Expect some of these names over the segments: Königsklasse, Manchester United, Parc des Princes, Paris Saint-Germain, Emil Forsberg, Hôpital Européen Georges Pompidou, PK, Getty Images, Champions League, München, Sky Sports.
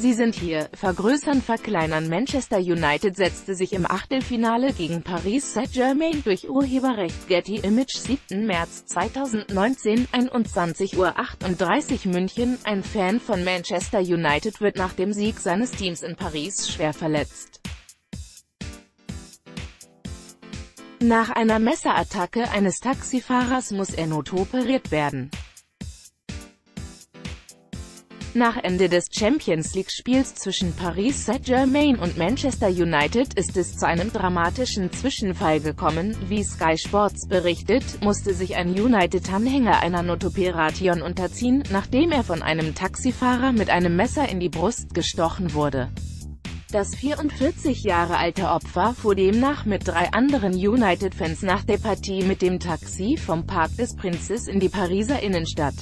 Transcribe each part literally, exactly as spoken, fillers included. Sie sind hier, vergrößern, verkleinern. Manchester United setzte sich im Achtelfinale gegen Paris Saint-Germain durch. Urheberrecht Getty Images, siebten März zweitausendneunzehn, einundzwanzig Uhr achtunddreißig München. Ein Fan von Manchester United wird nach dem Sieg seines Teams in Paris schwer verletzt. Nach einer Messerattacke eines Taxifahrers muss er notoperiert werden. Nach Ende des Champions-League-Spiels zwischen Paris Saint-Germain und Manchester United ist es zu einem dramatischen Zwischenfall gekommen. Wie Sky Sports berichtet, musste sich ein United-Anhänger einer Notoperation unterziehen, nachdem er von einem Taxifahrer mit einem Messer in die Brust gestochen wurde. Das vierundvierzig Jahre alte Opfer fuhr demnach mit drei anderen United-Fans nach der Partie mit dem Taxi vom Parc des Princes in die Pariser Innenstadt.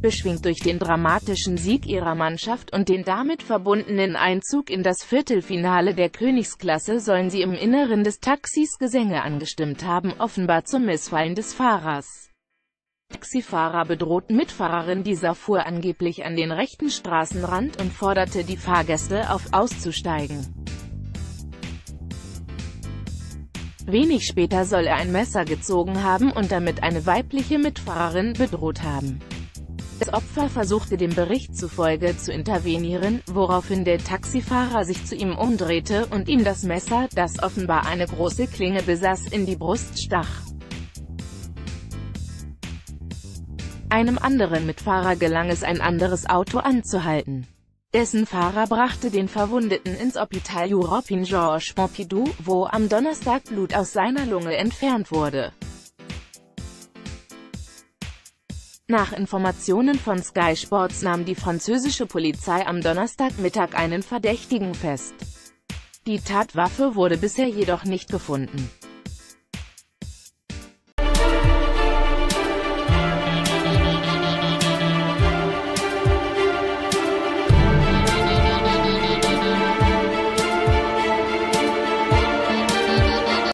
Beschwingt durch den dramatischen Sieg ihrer Mannschaft und den damit verbundenen Einzug in das Viertelfinale der Königsklasse sollen sie im Inneren des Taxis Gesänge angestimmt haben, offenbar zum Missfallen des Fahrers. Taxifahrer bedroht Mitfahrerin, dieser fuhr angeblich an den rechten Straßenrand und forderte die Fahrgäste auf, auszusteigen. Wenig später soll er ein Messer gezogen haben und damit eine weibliche Mitfahrerin bedroht haben. Das Opfer versuchte dem Bericht zufolge zu intervenieren, woraufhin der Taxifahrer sich zu ihm umdrehte und ihm das Messer, das offenbar eine große Klinge besaß, in die Brust stach. Einem anderen Mitfahrer gelang es, ein anderes Auto anzuhalten. Dessen Fahrer brachte den Verwundeten ins Hôpital Européen Georges Pompidou, wo am Donnerstag Blut aus seiner Lunge entfernt wurde. Nach Informationen von Sky Sports nahm die französische Polizei am Donnerstagmittag einen Verdächtigen fest. Die Tatwaffe wurde bisher jedoch nicht gefunden.